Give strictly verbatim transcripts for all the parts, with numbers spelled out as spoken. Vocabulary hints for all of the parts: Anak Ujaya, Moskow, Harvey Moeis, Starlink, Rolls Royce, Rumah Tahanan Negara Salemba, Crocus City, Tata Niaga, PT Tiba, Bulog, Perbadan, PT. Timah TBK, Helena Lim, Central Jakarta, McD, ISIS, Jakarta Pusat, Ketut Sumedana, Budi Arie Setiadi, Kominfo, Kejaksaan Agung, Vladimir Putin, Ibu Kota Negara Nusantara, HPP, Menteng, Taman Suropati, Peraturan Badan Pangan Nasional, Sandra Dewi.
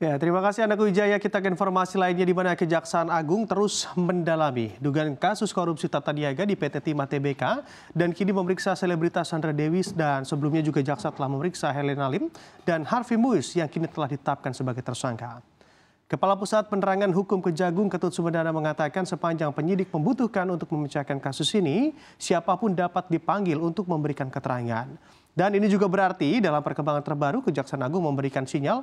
Ya, terima kasih Anak Ujaya. Kita ke informasi lainnya, di mana Kejaksaan Agung terus mendalami dugaan kasus korupsi Tata Niaga di P T Timah T B K dan kini memeriksa selebritas Sandra Dewi, dan sebelumnya juga jaksa telah memeriksa Helena Lim dan Harvey Moeis yang kini telah ditetapkan sebagai tersangka. Kepala Pusat Penerangan Hukum Kejagung Ketut Sumedana mengatakan sepanjang penyidik membutuhkan untuk memecahkan kasus ini, siapapun dapat dipanggil untuk memberikan keterangan. Dan ini juga berarti dalam perkembangan terbaru Kejaksaan Agung memberikan sinyal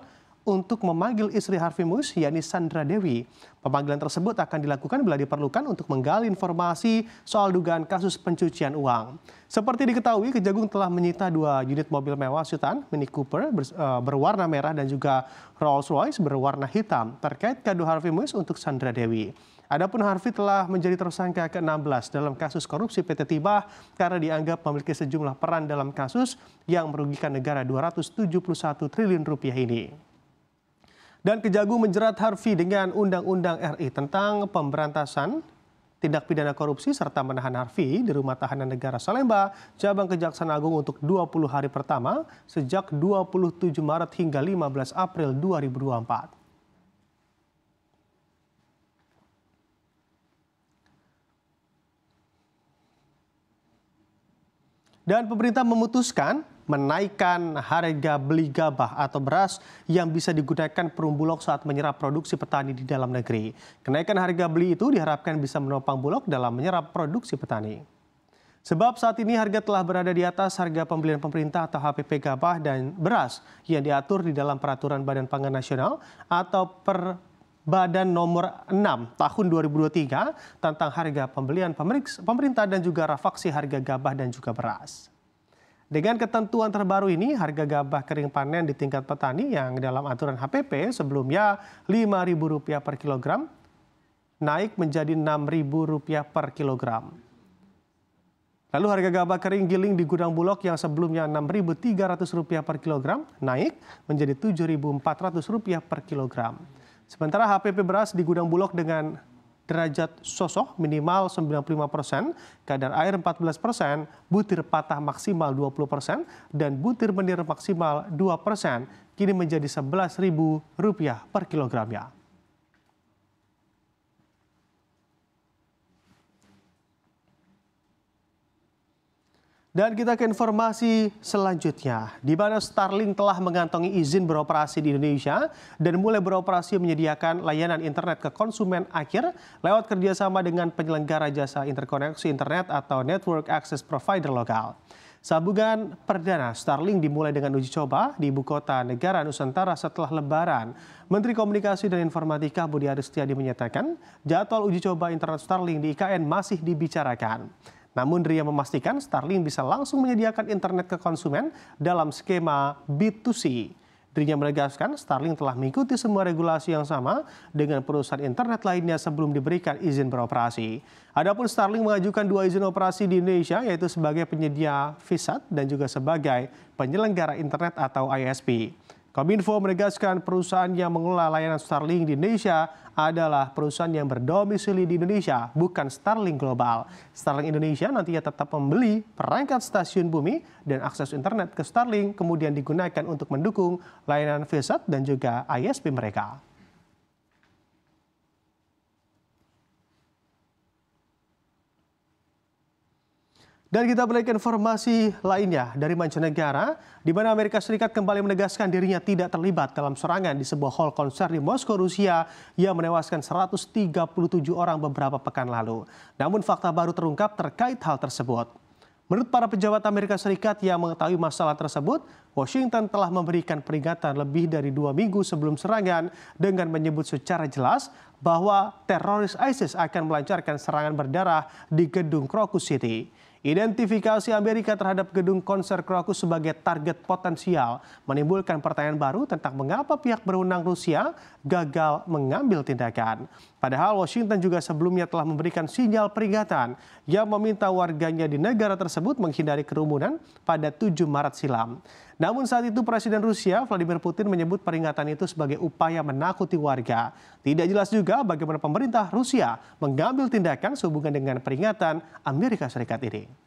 untuk memanggil istri Harvey Moeis, yakni Sandra Dewi. Pemanggilan tersebut akan dilakukan bila diperlukan untuk menggali informasi soal dugaan kasus pencucian uang. Seperti diketahui, Kejagung telah menyita dua unit mobil mewah Sultan, Mini Cooper ber, uh, berwarna merah dan juga Rolls Royce berwarna hitam terkait kado Harvey Moeis untuk Sandra Dewi. Adapun Harvey telah menjadi tersangka ke enam belas dalam kasus korupsi P T Tiba karena dianggap memiliki sejumlah peran dalam kasus yang merugikan negara dua ratus tujuh puluh satu triliun rupiah ini. Dan Kejagung menjerat Harvey dengan Undang-Undang R I tentang pemberantasan tindak pidana korupsi serta menahan Harvey di Rumah Tahanan Negara Salemba, Cabang Kejaksaan Agung untuk dua puluh hari pertama sejak dua puluh tujuh Maret hingga lima belas April dua ribu dua puluh empat. Dan pemerintah memutuskan menaikkan harga beli gabah atau beras yang bisa digunakan perum bulog saat menyerap produksi petani di dalam negeri. Kenaikan harga beli itu diharapkan bisa menopang bulog dalam menyerap produksi petani. Sebab saat ini harga telah berada di atas harga pembelian pemerintah atau H P P gabah dan beras yang diatur di dalam Peraturan Badan Pangan Nasional atau Perbadan nomor enam tahun dua ribu dua puluh tiga tentang harga pembelian pemerintah dan juga rafaksi harga gabah dan juga beras. Dengan ketentuan terbaru ini, harga gabah kering panen di tingkat petani yang dalam aturan H P P sebelumnya lima ribu rupiah per kilogram naik menjadi enam ribu rupiah per kilogram. Lalu harga gabah kering giling di gudang bulog yang sebelumnya enam ribu tiga ratus rupiah per kilogram naik menjadi tujuh ribu empat ratus rupiah per kilogram. Sementara H P P beras di gudang bulog dengan derajat sosok minimal sembilan puluh lima persen, kadar air empat belas persen, butir patah maksimal dua puluh persen, dan butir menir maksimal dua persen, kini menjadi sebelas ribu rupiah per kilogramnya. Dan kita ke informasi selanjutnya, di mana Starlink telah mengantongi izin beroperasi di Indonesia dan mulai beroperasi menyediakan layanan internet ke konsumen akhir lewat kerjasama dengan penyelenggara jasa interkoneksi internet atau Network Access Provider lokal. Sambungan perdana Starlink dimulai dengan uji coba di Ibu Kota Negara Nusantara setelah Lebaran. Menteri Komunikasi dan Informatika Budi Arie Setiadi menyatakan jadwal uji coba internet Starlink di I K N masih dibicarakan. Namun Ria memastikan Starlink bisa langsung menyediakan internet ke konsumen dalam skema B dua C. Ria menegaskan Starlink telah mengikuti semua regulasi yang sama dengan perusahaan internet lainnya sebelum diberikan izin beroperasi. Adapun Starlink mengajukan dua izin operasi di Indonesia, yaitu sebagai penyedia V SAT dan juga sebagai penyelenggara internet atau I S P. Kominfo menegaskan perusahaan yang mengelola layanan Starlink di Indonesia adalah perusahaan yang berdomisili di Indonesia, bukan Starlink global. Starlink Indonesia nantinya tetap membeli perangkat stasiun bumi dan akses internet ke Starlink kemudian digunakan untuk mendukung layanan V SAT dan juga I S P mereka. Dan kita berikan informasi lainnya dari mancanegara, di mana Amerika Serikat kembali menegaskan dirinya tidak terlibat dalam serangan di sebuah hall konser di Moskow, Rusia yang menewaskan seratus tiga puluh tujuh orang beberapa pekan lalu. Namun fakta baru terungkap terkait hal tersebut. Menurut para pejabat Amerika Serikat yang mengetahui masalah tersebut, Washington telah memberikan peringatan lebih dari dua minggu sebelum serangan dengan menyebut secara jelas bahwa teroris ISIS akan melancarkan serangan berdarah di gedung Crocus City. Identifikasi Amerika terhadap gedung konser Crocus sebagai target potensial menimbulkan pertanyaan baru tentang mengapa pihak berwenang Rusia gagal mengambil tindakan. Padahal Washington juga sebelumnya telah memberikan sinyal peringatan yang meminta warganya di negara tersebut menghindari kerumunan pada tujuh Maret silam. Namun saat itu Presiden Rusia Vladimir Putin menyebut peringatan itu sebagai upaya menakuti warga. Tidak jelas juga bagaimana pemerintah Rusia mengambil tindakan sehubungan dengan peringatan Amerika Serikat ini.